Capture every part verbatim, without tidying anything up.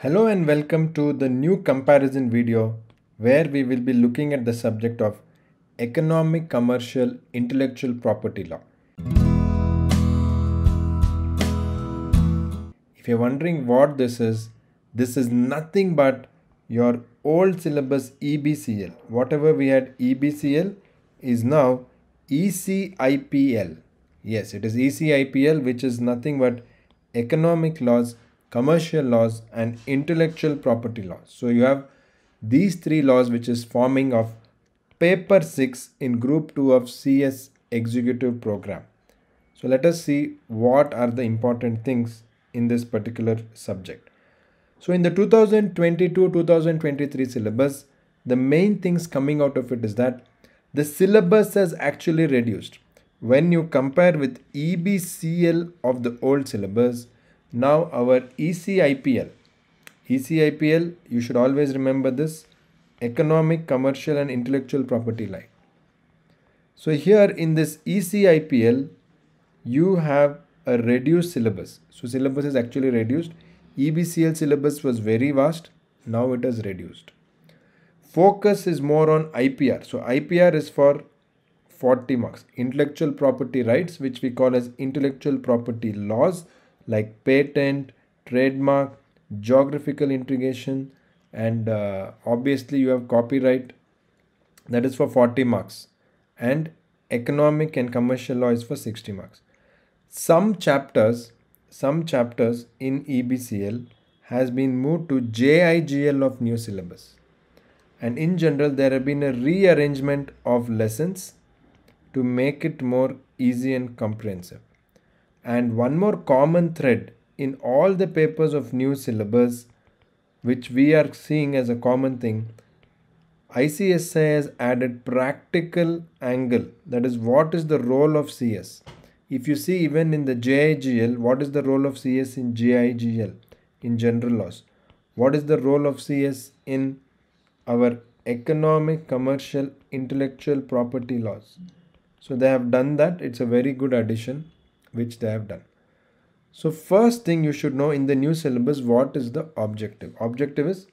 Hello and welcome to the new comparison video where we will be looking at the subject of Economic Commercial Intellectual Property Law. If you're wondering what this is, this is nothing but your old syllabus E B C L. Whatever we had E B C L is now E C I P L. Yes, it is E C I P L, which is nothing but economic laws, commercial laws and intellectual property laws. So you have these three laws which is forming of paper six in group two of C S executive program. So let us see what are the important things in this particular subject. So in the two thousand twenty-two two thousand twenty-three syllabus, the main things coming out of it is that the syllabus has actually reduced. When you compare with E B C L of the old syllabus, now our E C I P L, E C I P L, you should always remember this, Economic, Commercial and Intellectual Property Law. So here in this E C I P L, you have a reduced syllabus. So syllabus is actually reduced. E B C L syllabus was very vast. Now it is reduced. Focus is more on I P R. So I P R is for forty marks. Intellectual property rights, which we call as intellectual property laws, like patent, trademark, geographical integration, and uh, obviously you have copyright, that is for forty marks, and economic and commercial law is for sixty marks. Some chapters, some chapters in E B C L has been moved to J I G L of new syllabus, and in general there have been a rearrangement of lessons to make it more easy and comprehensive. And one more common thread in all the papers of new syllabus, which we are seeing as a common thing, I C S I has added practical angle. That is, what is the role of C S? If you see even in the J I G L, what is the role of C S in J I G L, in general laws? What is the role of C S in our economic, commercial, intellectual property laws? So they have done that. It's a very good addition which they have done. So first thing you should know in the new syllabus, what is the objective? Objective is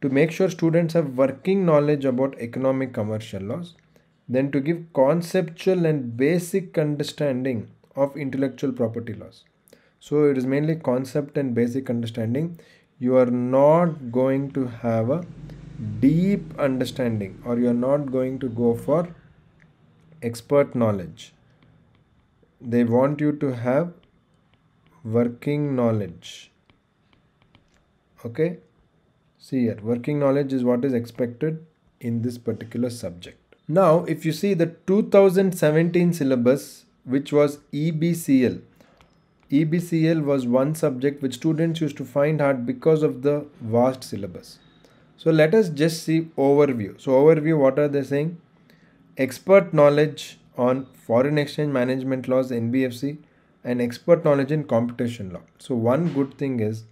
to make sure students have working knowledge about economic commercial laws, then to give conceptual and basic understanding of intellectual property laws. So it is mainly concept and basic understanding. You are not going to have a deep understanding, or you are not going to go for expert knowledge. They want you to have working knowledge. Okay, see here, working knowledge is what is expected in this particular subject. Now if you see the two thousand seventeen syllabus, which was E B C L, E B C L was one subject which students used to find hard because of the vast syllabus. So let us just see overview. So overview, what are they saying? Expert knowledge on foreign exchange management laws, N B F C, and expert knowledge in competition law. So one good thing is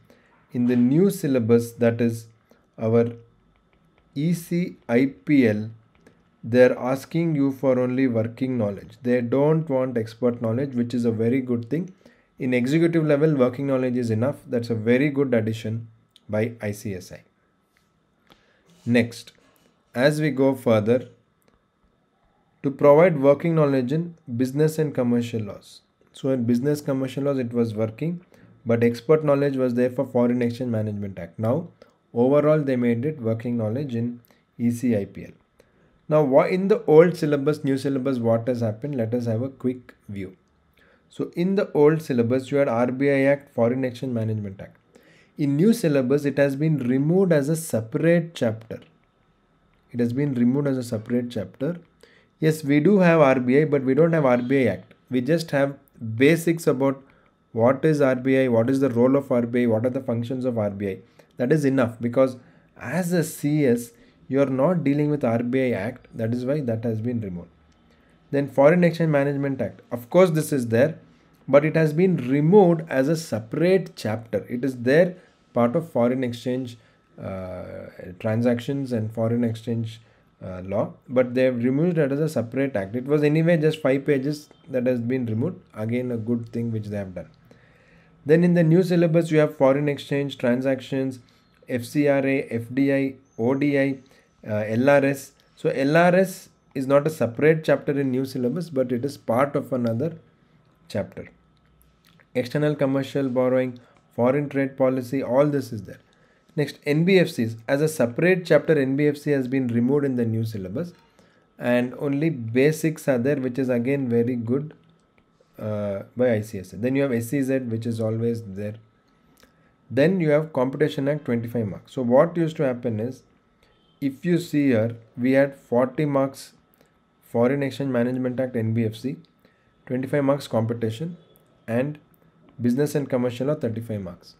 in the new syllabus, that is our E C I P L, they're asking you for only working knowledge. They don't want expert knowledge, which is a very good thing. In executive level, working knowledge is enough. That's a very good addition by I C S I. Next, as we go further, to provide working knowledge in business and commercial laws. So in business commercial laws, it was working, but expert knowledge was there for Foreign Exchange Management Act. Now, overall, they made it working knowledge in E C I P L. Now, in the old syllabus, new syllabus, what has happened? Let us have a quick view. So in the old syllabus, you had R B I Act, Foreign Exchange Management Act. In new syllabus, it has been removed as a separate chapter. It has been removed as a separate chapter. Yes, we do have R B I, but we don't have R B I Act. We just have basics about what is R B I, what is the role of R B I, what are the functions of R B I. That is enough, because as a C S, you are not dealing with R B I Act. That is why that has been removed. Then Foreign Exchange Management Act. Of course, this is there, but it has been removed as a separate chapter. It is there, part of foreign exchange uh, transactions and foreign exchange Uh, law, but they have removed that as a separate act. It was anyway just five pages that has been removed. Again, a good thing which they have done. Then in the new syllabus, you have foreign exchange transactions, F C R A, F D I, O D I, uh, L R S. So L R S is not a separate chapter in new syllabus, but it is part of another chapter. External commercial borrowing, foreign trade policy, all this is there. Next, N B F Cs. As a separate chapter, N B F C has been removed in the new syllabus. And only basics are there, which is again very good uh, by I C S I. Then you have S E Z, which is always there. Then you have Competition Act twenty-five marks. So what used to happen is, if you see here, we had forty marks Foreign Exchange Management Act N B F C, twenty-five marks competition, and business and commercial are thirty-five marks.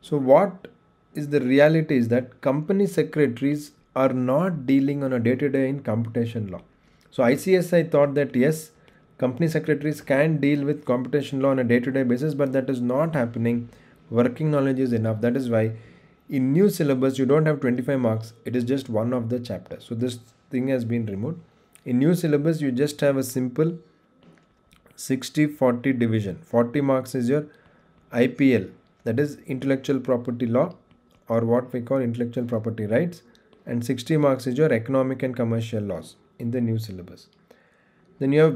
So what is the reality is that company secretaries are not dealing on a day-to-day in competition law. So I C S I thought that yes, company secretaries can deal with competition law on a day-to-day basis, but that is not happening. Working knowledge is enough. That is why in new syllabus you don't have twenty-five marks. It is just one of the chapters. So this thing has been removed. In new syllabus you just have a simple sixty forty division. forty marks is your I P L, that is intellectual property law, or what we call intellectual property rights. And sixty marks is your economic and commercial laws in the new syllabus. Then you have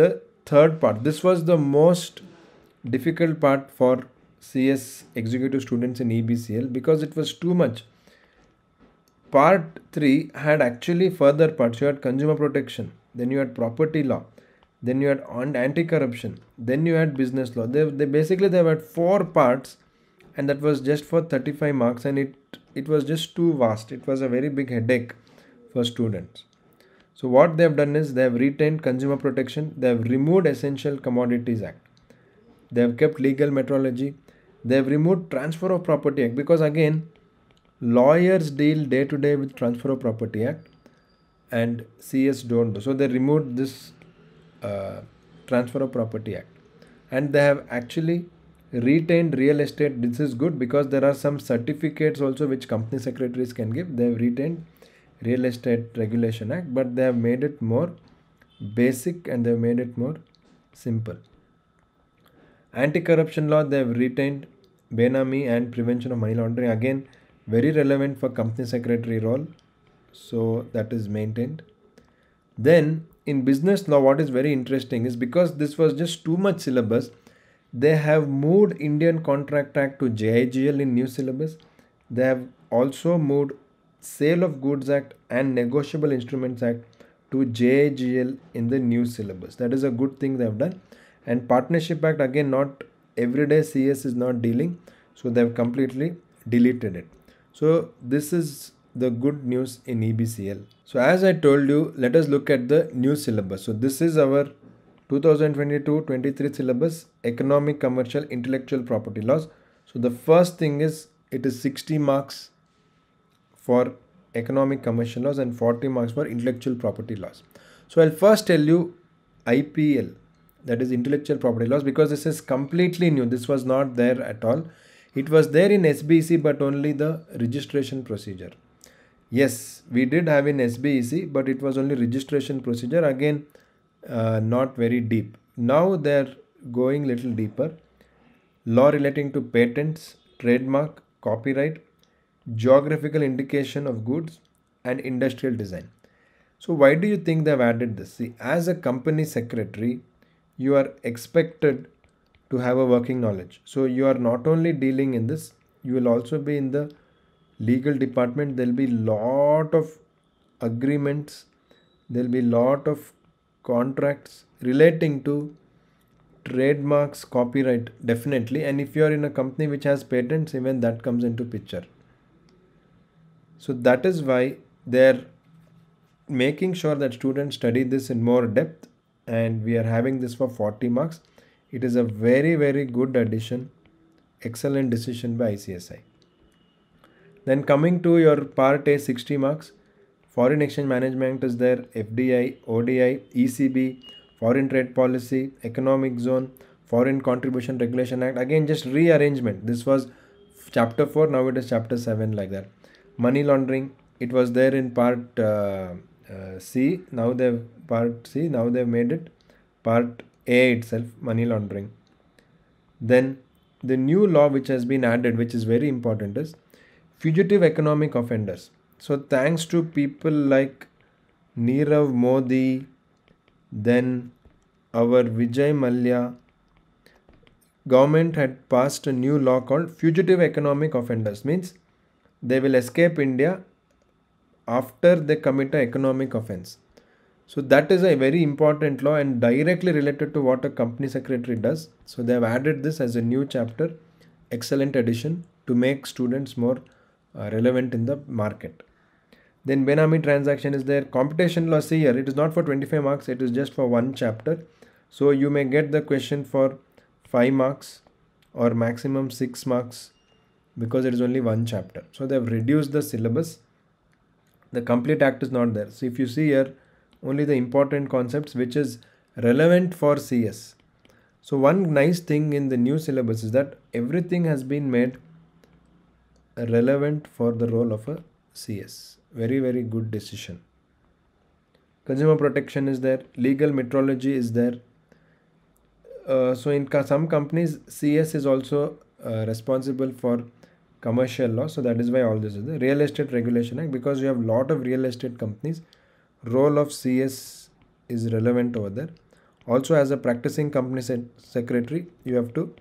the third part. This was the most difficult part for C S executive students in E B C L because it was too much. Part three had actually further parts. You had consumer protection, then you had property law, then you had anti-corruption, then you had business law. They, they basically they had four parts, and that was just for thirty-five marks, and it It was just too vast. It was a very big headache for students. So what they have done is they have retained Consumer Protection. They have removed Essential Commodities Act. They have kept Legal Metrology. They have removed Transfer of Property Act, because again lawyers deal day to day with Transfer of Property Act and C S don't do. So they removed this uh, Transfer of Property Act, and they have actually retained real estate. This is good because there are some certificates also which company secretaries can give. They have retained Real Estate Regulation Act, but they have made it more basic and they have made it more simple. Anti-corruption law, they have retained Benami and prevention of money laundering. Again, very relevant for company secretary role. So that is maintained. Then in business law, what is very interesting is because this was just too much syllabus, they have moved Indian Contract Act to J I G L in new syllabus. They have also moved Sale of Goods Act and Negotiable Instruments Act to J I G L in the new syllabus. That is a good thing they have done. And Partnership Act, again, not everyday C S is not dealing. So they have completely deleted it. So this is the good news in E B C L. So as I told you, let us look at the new syllabus. So this is our twenty twenty-two twenty-three syllabus, economic, commercial, intellectual property laws. So the first thing is it is sixty marks for economic commercial laws and forty marks for intellectual property laws. So I'll first tell you I P L, that is intellectual property laws, because this is completely new. This was not there at all. It was there in S B C, but only the registration procedure. Yes, we did have in S B C, but it was only registration procedure. Again, Uh, not very deep. Now they are going little deeper. Law relating to patents, trademark, copyright, geographical indication of goods, and industrial design. So why do you think they have added this? See, as a company secretary, you are expected to have a working knowledge. So you are not only dealing in this, you will also be in the legal department. There will be lot of agreements. There will be lot of contracts relating to trademarks, copyright, definitely. And if you are in a company which has patents, even that comes into picture. So that is why they're making sure that students study this in more depth, and we are having this for forty marks. It is a very, very good addition. Excellent decision by I C S I. Then coming to your part A, sixty marks. Foreign exchange management is there, F D I, O D I, E C B, foreign trade policy, economic zone, foreign contribution regulation act. Again, just rearrangement. This was chapter four, now it is chapter seven, like that. Money laundering, it was there in part uh, uh, C, now they've part C, now they've made it part A itself, money laundering. Then the new law which has been added, which is very important, is fugitive economic offenders. So thanks to people like Nirav Modi, then our Vijay Malya, government had passed a new law called fugitive economic offenders. Means they will escape India after they commit an economic offense. So that is a very important law and directly related to what a company secretary does. So they have added this as a new chapter. Excellent addition to make students more uh, relevant in the market. Then Benami transaction is there. Competition law, see here, it is not for twenty-five marks, it is just for one chapter. So you may get the question for five marks or maximum six marks because it is only one chapter. So they have reduced the syllabus. The complete act is not there. So if you see here, only the important concepts which is relevant for C S. So one nice thing in the new syllabus is that everything has been made relevant for the role of a C S. Very, very good decision. Consumer protection is there. Legal metrology is there. Uh, so in some companies, C S is also uh, responsible for commercial law. So that is why all this is there. Real Estate Regulation Act, because you have a lot of real estate companies. Role of C S is relevant over there. Also, as a practicing company secretary, you have to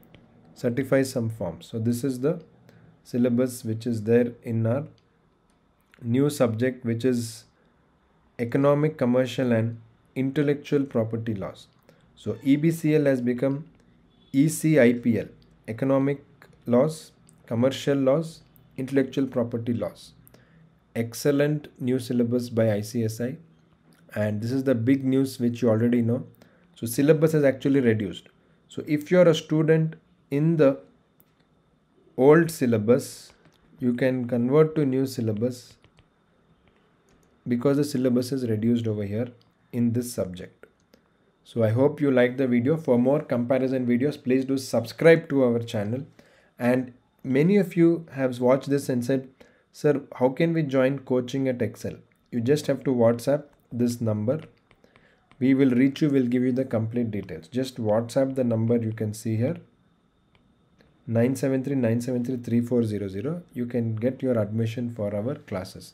certify some forms. So this is the syllabus which is there in our new subject, which is economic, commercial and intellectual property laws. So E B C L has become E C I P L, economic laws, commercial laws, intellectual property laws. Excellent new syllabus by I C S I, and this is the big news which you already know. So syllabus is actually reduced. So if you are a student in the old syllabus, you can convert to new syllabus because the syllabus is reduced over here in this subject. So I hope you like the video. For more comparison videos, please do subscribe to our channel. And many of you have watched this and said, sir, how can we join coaching at Excel? You just have to WhatsApp this number. We will reach you, we'll give you the complete details. Just WhatsApp the number you can see here, nine seven three nine seven three three four zero zero. You can get your admission for our classes.